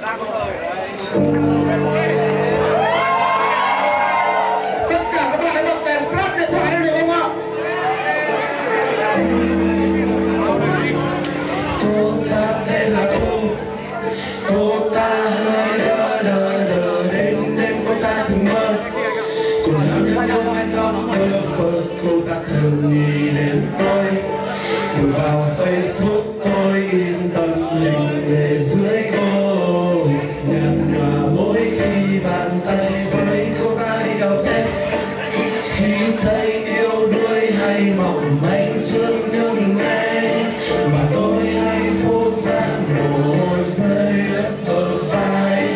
tất cả các bạn hãy bật đèn flash điện thoại lên được không ạ? Cô ta tên là cô ta hơi đỡ đỡ đỡ đến đêm cô ta thường mơ, cô nhớ nhớ nhau hay theo bơ phơ, cô đã thường nghĩ đến tôi, thử vào Facebook tôi yên tâm hình để dưới cô. Nhận mà mỗi khi bàn tay với cô ta hay đau thế, khi thấy yêu đuối hay mỏng manh trước nước này, mà tôi hay phô ra mồ hôi rơi ướt bờ vai,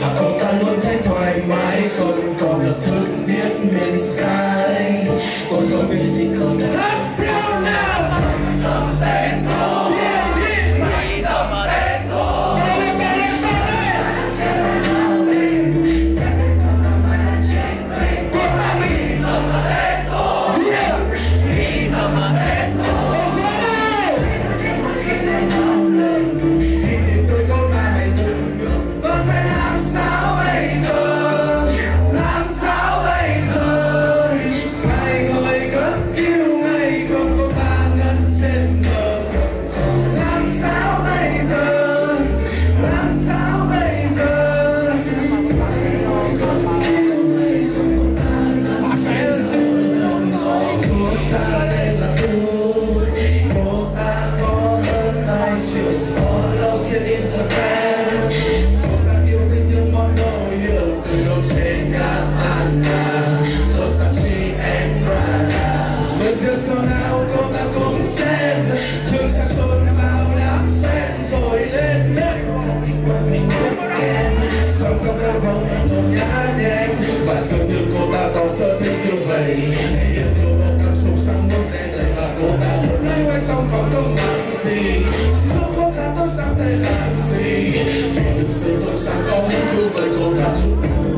và cô ta luôn thấy thoải mái không còn là thứ biết mình sai. Tôi không biết thì cô ta rất yêu nào sớm tên cô. So now cô ta cũng xem thương xa xôn vào đám fan rồi lên nét. Cô ta thích bọn mình cũng kèm xong cắm ra bóng hình đồng nhãn em, và dường như cô ta có sở thích như vậy. Hãy yêu đồ bộ cảm xúc sáng muốn dễ đầy, và cô ta hôm nay quay trong phòng không làm gì. Dù cô ta tôi sáng tay làm gì, vì thực sự tôi sáng có hứng thú với cô ta chút nào.